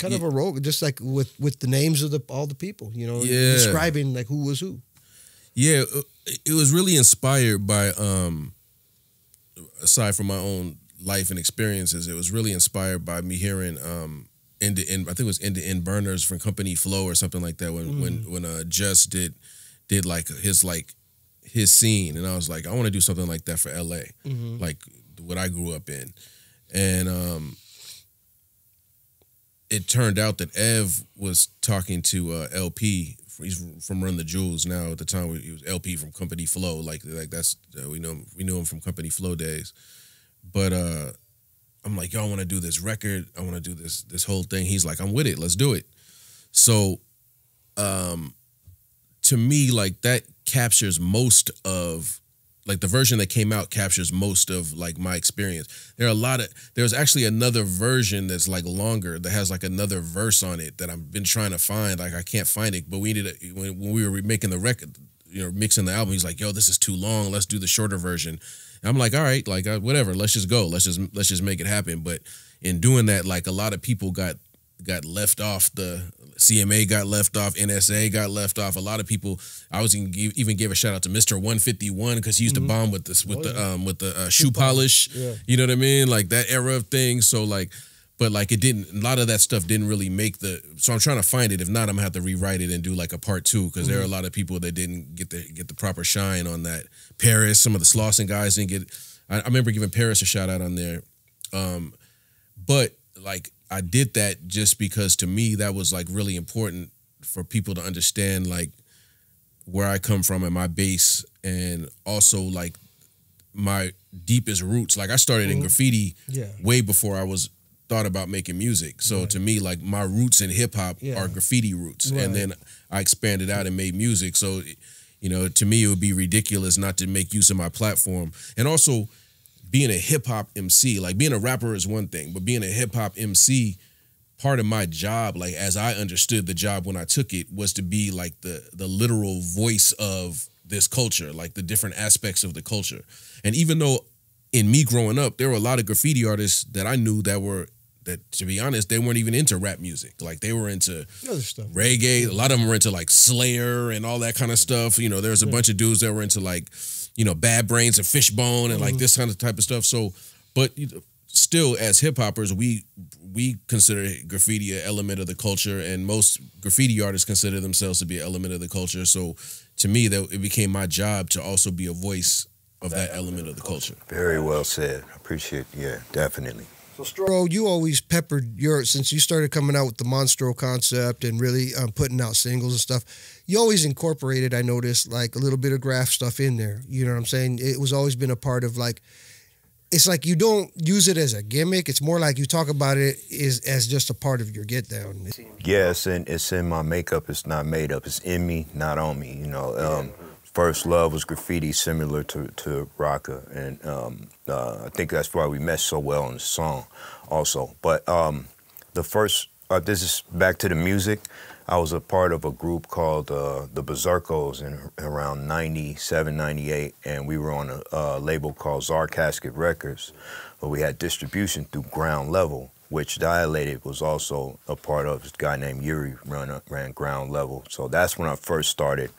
kind of a roll, just like with the names of all the people, you know, describing like who was who. Yeah, it was really inspired by, aside from my own life and experiences, it was really inspired by me hearing end-to-end, I think it was End-to-End Burners from Company Flow or something like that when Just did like his scene, and I was like, I want to do something like that for LA, like what I grew up in. And it turned out that Ev was talking to LP. He's from Run the Jewels now. At the time, he was LP from Company Flow. Like that's we knew him from Company Flow days. But I'm like, y'all want to do this record? I want to do this whole thing. He's like, I'm with it. Let's do it. So, to me, like that captures most of like the version that came out captures most of like my experience. There's actually another version that's like longer that has like another verse on it that I've been trying to find. Like I can't find it, but we needed it when we were making the record, you know, mixing the album. He's like, yo, this is too long. Let's do the shorter version. And I'm like, all right, like whatever, let's just go. Let's just make it happen. But in doing that, like a lot of people got left off. The CMA got left off, NSA got left off. A lot of people. I was even gave a shout out to Mr. 151 because he used to bomb with the shoe polish. Yeah. You know what I mean, like that era of things. So like, but like it didn't. A lot of that stuff didn't really make the. So I'm trying to find it. If not, I'm gonna have to rewrite it and do like a part 2 because there are a lot of people that didn't get the proper shine on that. Paris, some of the Slauson guys didn't get. I remember giving Paris a shout out on there, but like. I did that just because to me that was like really important for people to understand like where I come from and my base and also like my deepest roots. Like I started in graffiti way before I was thought about making music. So to me like my roots in hip hop are graffiti roots and then I expanded out and made music. So you know to me it would be ridiculous not to make use of my platform. And also being a hip-hop MC, like being a rapper is one thing, but being a hip-hop MC, part of my job, like as I understood the job when I took it, was to be like the literal voice of this culture, like the different aspects of the culture. And even though in me growing up, there were a lot of graffiti artists that I knew that to be honest, they weren't even into rap music. Like they were into other stuff. Reggae. A lot of them were into like Slayer and all that kind of stuff. You know, there's a bunch of dudes that were into like, you know, Bad Brains and Fishbone and like this kind of type of stuff. So, but still as hip hoppers, we consider graffiti an element of the culture, and most graffiti artists consider themselves to be an element of the culture. So to me, that it became my job to also be a voice of that element of the culture. Very well said. I appreciate it. Yeah, definitely. So Stroe, you always peppered since you started coming out with the Monstro concept and really putting out singles and stuff, you always incorporated, I noticed, like a little bit of graph stuff in there. You know what I'm saying? It was always been a part of like, it's like you don't use it as a gimmick. It's more like you talk about it as just a part of your get down. Yes, and it's in my makeup. It's not made up. It's in me, not on me. You know, First Love was graffiti, similar to Rakaa, and I think that's why we meshed so well in the song also. But the first, this is back to the music, I was a part of a group called the Berserkos in around 97, 98, and we were on a label called Czar Casket Records, but we had distribution through Ground Level, which Dilated was also a part of. This guy named Yuri ran Ground Level. So that's when I first started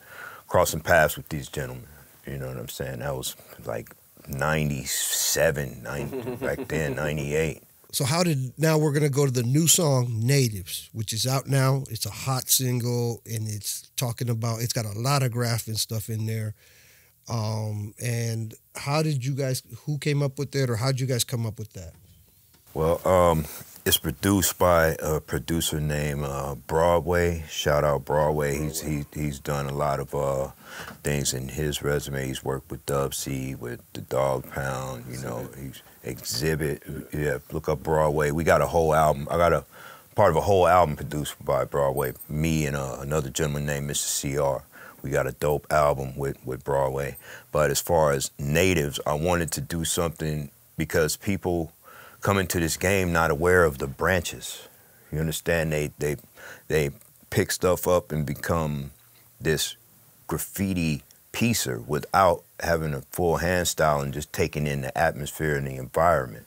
crossing paths with these gentlemen, you know what I'm saying? That was like 97, 90, back then, 98. So how did, now we're going to go to the new song, Natives, which is out now. It's a hot single, and it's talking about, it's got a lot of graph and stuff in there. And how did you guys, who came up with that, or how did you guys come up with that? Well, it's produced by a producer named Broadway. Shout out Broadway. He's done a lot of things in his resume. He's worked with Dub C, with the Dog Pound, you know, he's Exhibit. Yeah, look up Broadway. We got a whole album. I got a part of a whole album produced by Broadway. Me and another gentleman named Mr. CR. We got a dope album with Broadway. But as far as Natives, I wanted to do something because people come into this game not aware of the branches. You understand? They pick stuff up and become this graffiti piecer without having a full hand style and just taking in the atmosphere and the environment,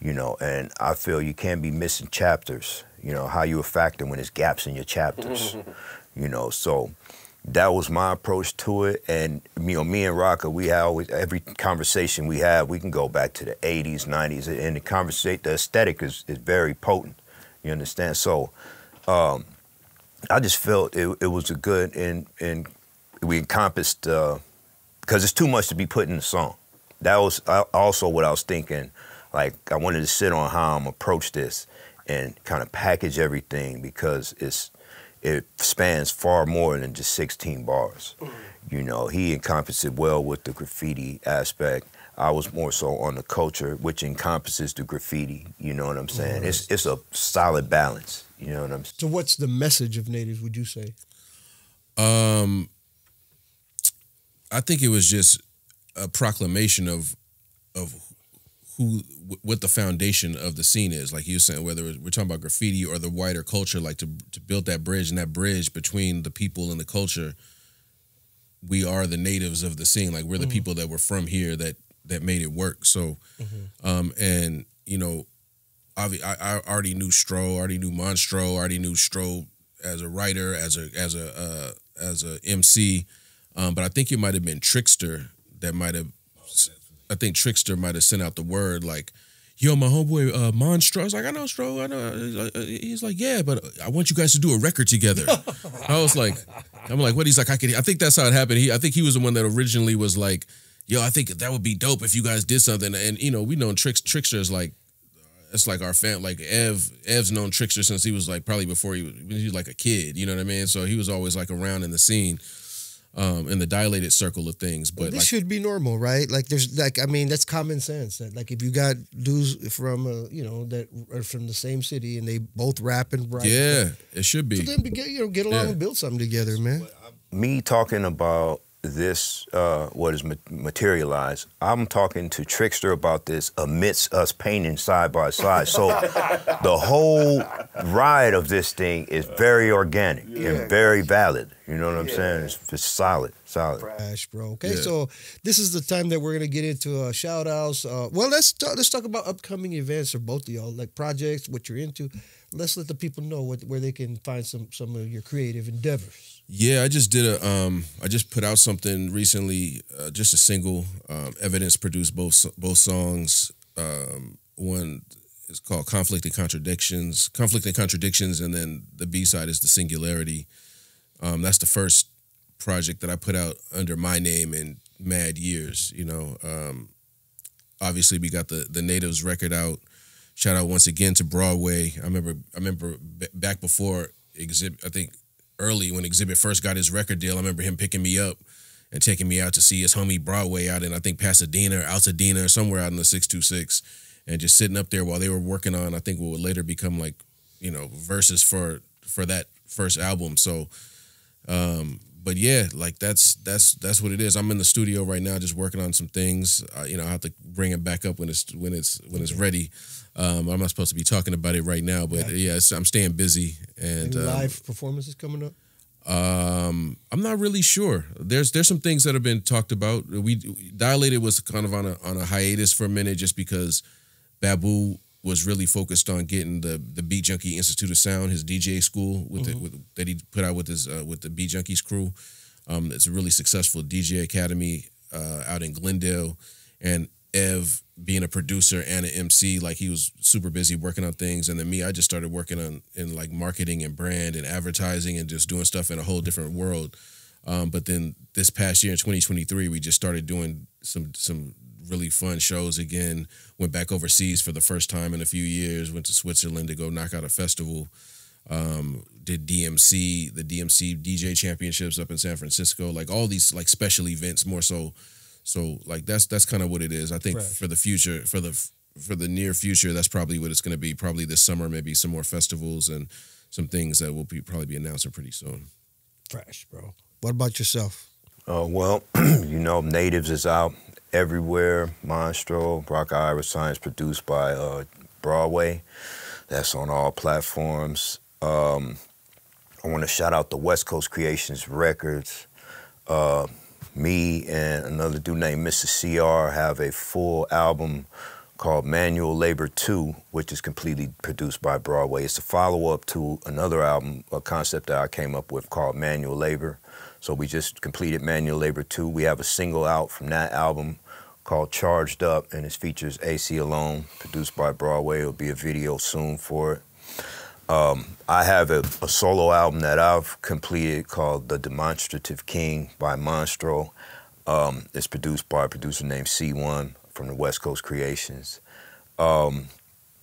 you know. And I feel you can't be missing chapters, you know, how you a factor when there's gaps in your chapters, you know. So that was my approach to it. And, you know, me and Rakaa, we had always, every conversation we have, we can go back to the 80s, 90s, and the conversation, the aesthetic is very potent, you understand? So I just felt it was a good, and we encompassed, because it's too much to be put in the song. That was also what I was thinking. Like, I wanted to sit on how I'm approach this and kind of package everything, because it spans far more than just 16 bars. You know, he encompassed it well with the graffiti aspect. I was more so on the culture, which encompasses the graffiti. You know what I'm saying? It's a solid balance. You know what I'm saying? So what's the message of Natives, would you say? I think it was just a proclamation of who, what the foundation of the scene is. Like you were saying, whether we're talking about graffiti or the wider culture, like to build that bridge, and that bridge between the people and the culture, we are the natives of the scene. Like, we're the people that were from here that made it work. So, and, you know, I already knew Stroe, already knew Monstro, already knew Stroe as a writer, as a MC. But I think it might have been Trickster that might have, I think Trickster might have sent out the word like, yo, my homeboy Monstro. I was like, I know Stroe, I know. He's like, yeah, but I want you guys to do a record together. I was like, what? He's like, I think that's how it happened. I think he was the one that originally was like, yo, I think that would be dope if you guys did something. And, you know, we know Trickster is like, it's like our fan, like Ev's known Trickster since he was like, probably before he was like a kid, you know what I mean? So he was always like around in the scene. In the dilated circle of things, but well, this like, should be normal, right? Like, there's like, I mean, that's common sense. That like, if you got dudes from you know, that are from the same city and they both rap and write, yeah, it should be. So then get along and build something together, man. Me talking about this, what is materialized, I'm talking to Trickster about this amidst us painting side by side. So the whole ride of this thing is very organic and very valid. You know what I'm saying? It's solid. Fresh, bro. Okay, so this is the time that we're going to get into shout outs. Well, let's talk about upcoming events for both of y'all, like projects, what you're into. Let's let the people know where they can find some of your creative endeavors. Yeah, I just did a, I just put out something recently, just a single. Evidence produced both songs. One is called Conflict and Contradictions, and then the B-side is The Singularity. That's the first project that I put out under my name in mad years, you know. Obviously, we got the Natives record out. Shout out once again to Broadway. I remember back before Exhibit, I think, early when Exhibit first got his record deal, I remember him picking me up and taking me out to see his homie Broadway out in, I think, Pasadena or Altadena or somewhere out in the 626, and just sitting up there while they were working on, I think, what would later become like, you know, verses for that first album. So, but yeah, like that's what it is. I'm in the studio right now, just working on some things. You know, I have to bring it back up when it's ready. I'm not supposed to be talking about it right now, but yeah, I'm staying busy. And live performances coming up? I'm not really sure. There's some things that have been talked about. Dilated was kind of on a hiatus for a minute, just because Babu was really focused on getting the Beat Junkie Institute of Sound, his DJ school with that he put out with the Beat Junkies crew. It's a really successful DJ academy out in Glendale, and Ev being a producer and an MC, like he was super busy working on things. And then me, I just started working on in like marketing and brand and advertising and just doing stuff in a whole different world. But then this past year in 2023, we just started doing some really fun shows again. Went back overseas for the first time in a few years. Went to Switzerland to go knock out a festival. Did DMC, the DMC DJ Championships up in San Francisco. Like all these like special events more so. So like that's kind of what it is. I think for the future, for the near future, that's probably what it's going to be. Probably this summer, maybe some more festivals and some things that we'll be probably be announcing pretty soon. Fresh, bro. What about yourself? Well, you know, Natives is out everywhere. Monstro, Rock Irish Science, produced by Broadway. That's on all platforms. I want to shout out the West Coast Creations Records. Me and another dude named Mr. CR have a full album called Manual Labor 2, which is completely produced by Broadway. It's a follow-up to another album, a concept that I came up with called Manual Labor. So we just completed Manual Labor 2. We have a single out from that album called Charged Up, and it features AC Alone, produced by Broadway. It'll be a video soon for it. I have a solo album that I've completed called The Demonstrative King by Monstro. It's produced by a producer named C1 from the West Coast Creations. I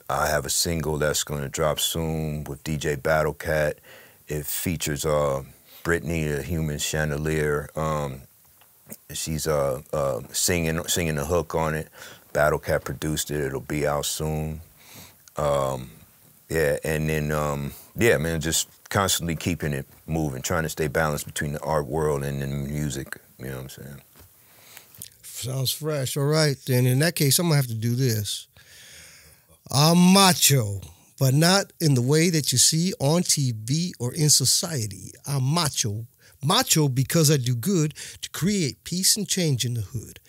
have a single that's going to drop soon with DJ Battlecat. It features Brittany, the Human Chandelier. She's singing the hook on it. Battlecat produced it. It'll be out soon. Yeah, and then, yeah, man, just constantly keeping it moving, trying to stay balanced between the art world and the music, you know what I'm saying? Sounds fresh. All right, then in that case, I'm going to have to do this. I'm macho, but not in the way that you see on TV or in society. I'm macho. Macho because I do good to create peace and change in the hood.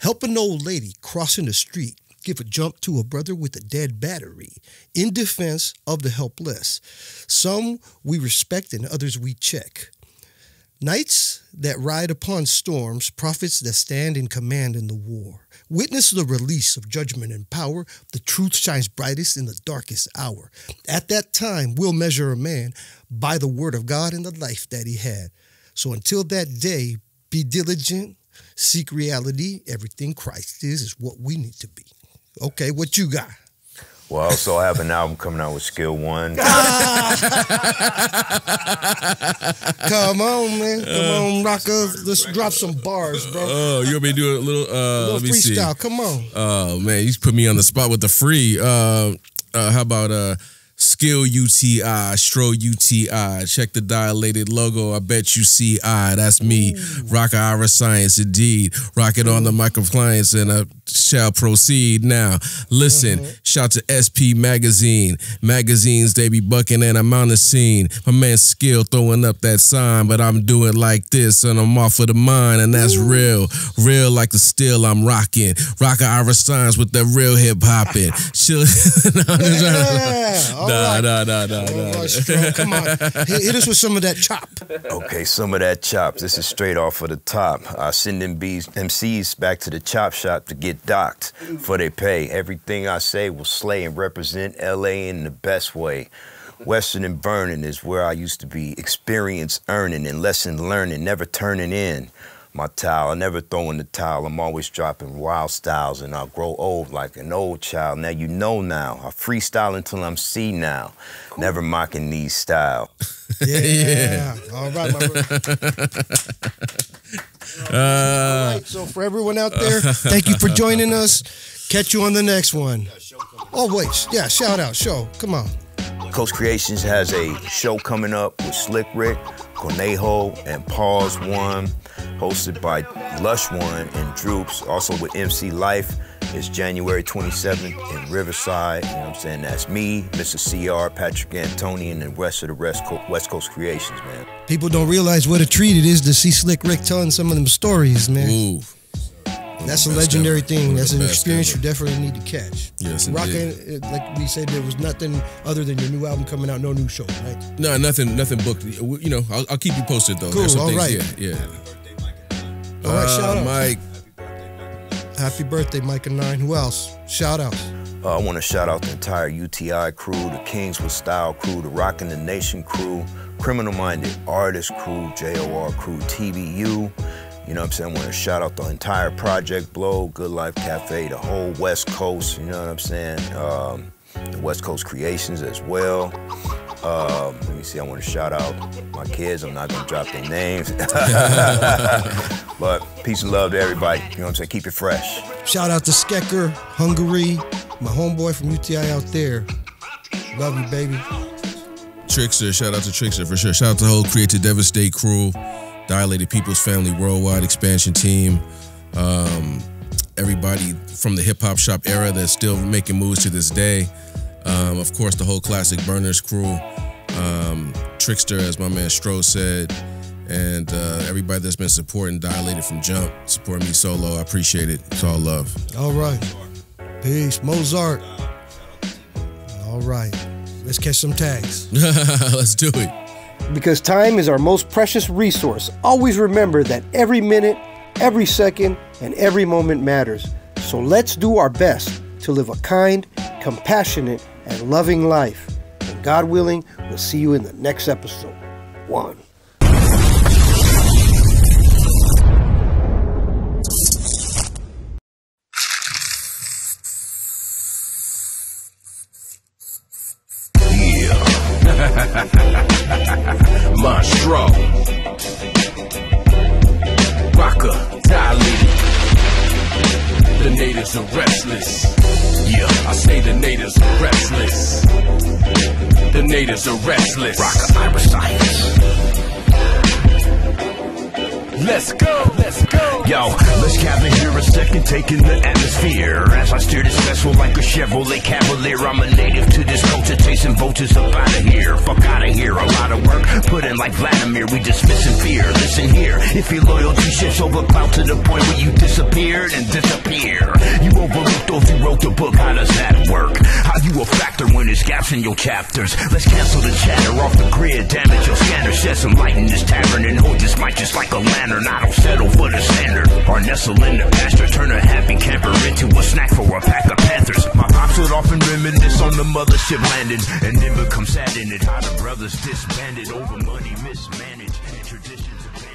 Help an old lady crossing the street. Give a jump to a brother with a dead battery in defense of the helpless. Some we respect and others we check. Knights that ride upon storms, prophets that stand in command in the war. Witness the release of judgment and power. The truth shines brightest in the darkest hour. At that time, we'll measure a man by the word of God and the life that he had. So until that day, be diligent, seek reality. Everything Christ is what we need to be. Okay, what you got? Well, also I have an album coming out with Skill One. Come on, man. Come on, rockers. Let's drop some bars, bro. Oh, you want me to do a little let me freestyle? See. Come on. Oh, man, you put me on the spot with the free. How about Skill UTI, Stroe UTI. Check the dilated logo. I bet you see I. That's me. Rock Ira Science, indeed. Rock it on the microclients, and I shall proceed now. Listen, shout to SP Magazine. Magazines, they be bucking, and I'm on the scene. My man Skill throwing up that sign, but I'm doing like this, and I'm off of the mind, and that's real. Real like the steel I'm rocking. Rock Ira Science with that real hip hopping. Chill. No. Come on, hit us with some of that chop. Okay, some of that chop. This is straight off of the top. I send them MCs back to the chop shop to get docked for they pay. Everything I say will slay and represent L.A. in the best way. Western and Vernon is where I used to be. Experience earning and lesson learning, never turning in. My towel, I never throw in the towel. I'm always dropping wild styles, and I'll grow old like an old child. Now you know now. I freestyle until I'm C now. Cool. Never mocking these styles. Yeah. All right, my brother. All right, so for everyone out there, thank you for joining us. Catch you on the next one. Always. Yeah, shout out, show. Come on. Coast Creations has a show coming up with Slick Rick, Conejo, and Paws One, hosted by Lush One and Droops, also with MC Life. It's January 27th in Riverside. You know what I'm saying? That's me, Mr. CR, Patrick Antonian, and the rest of the West Coast Creations, man. People don't realize what a treat it is to see Slick Rick telling some of them stories, man. Ooh. That's a legendary thing. That's an experience you definitely need to catch. Yes, indeed. Like we said, there was nothing other than your new album coming out, no new show, right? No, nothing booked. You know, I'll keep you posted, though. Cool, all right. Yeah. All right, shout out. Mike. Happy birthday, Micah 9. Who else? Shout outs. I want to shout out the entire UTI crew, the Kings with Style crew, the Rockin' the Nation crew, Criminal Minded Artist crew, JOR crew, TBU. You know what I'm saying? I want to shout out the entire Project Blow, Good Life Cafe, the whole West Coast, you know what I'm saying? The West Coast Creations as well. Let me see, I want to shout out my kids. I'm not going to drop their names. But peace and love to everybody. You know what I'm saying? Keep it fresh. Shout out to Skecker, Hungary, my homeboy from UTI out there. Love you, baby. Trickster, shout out to Trickster for sure. Shout out to the whole Create to Devastate crew, Dilated People's Family Worldwide Expansion Team, everybody from the hip-hop shop era that's still making moves to this day. Of course, the whole Classic Burners crew, Trickster, as my man Stroe said, and everybody that's been supporting Dilated from Jump, supporting me solo. I appreciate it. It's all love. All right. Peace. Mozart. All right. Let's catch some tags. Let's do it. Because time is our most precious resource. Always remember that every minute, every second, and every moment matters. So let's do our best to live a kind, compassionate, and loving life. And God willing, we'll see you in the next episode. One. Yeah. My straw. Rocker, dilated. The natives are restless. Yeah, I say the natives are restless. The natives are restless. Rocker Irish science. Let's go, let's go. Yo, let's cabin here a second, taking the atmosphere. As I steer this vessel like a Chevrolet Cavalier, I'm a native to this culture, chasing vultures up out of here. Fuck out of here, a lot of work put in like Vladimir, we dismissing fear. Listen here, if your loyalty shifts over clout to the point where you disappeared and disappear, you overlooked those who wrote the book. How does that work? How you a factor when there's gaps in your chapters? Let's cancel the chatter off the grid, damage your scanner, shed some light in this tavern, and hold this mic just like a lantern. I don't settle for the standard, or nestle in the pasture, turn a happy camper into a snack for a pack of panthers. My pops would often reminisce on the mothership landing, and then become saddened at how the brothers disbanded over money mismanaged and traditions.